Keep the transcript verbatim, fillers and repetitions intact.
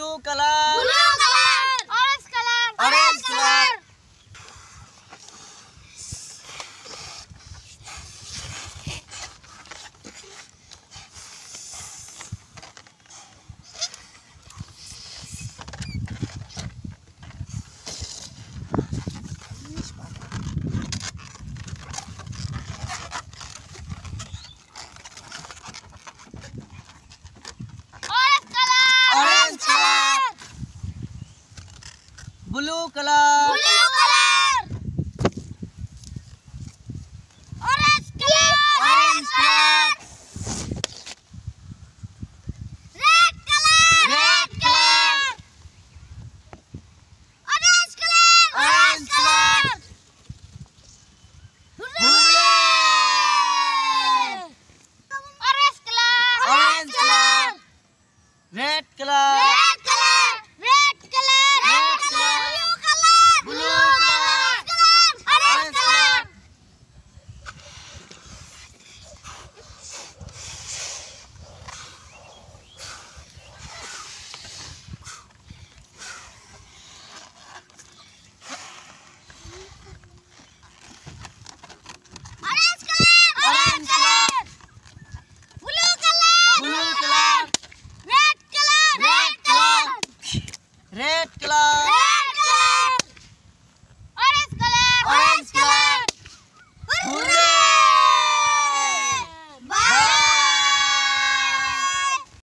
blue color. Blue color. Orange color. Orange color. Blue color. Blue color. Orange color. Orange color. Red color. Red color. Orange color. Orange color. Hooray! Orange color. Orange color. Red color. Red color. Red color. Red color. Red color.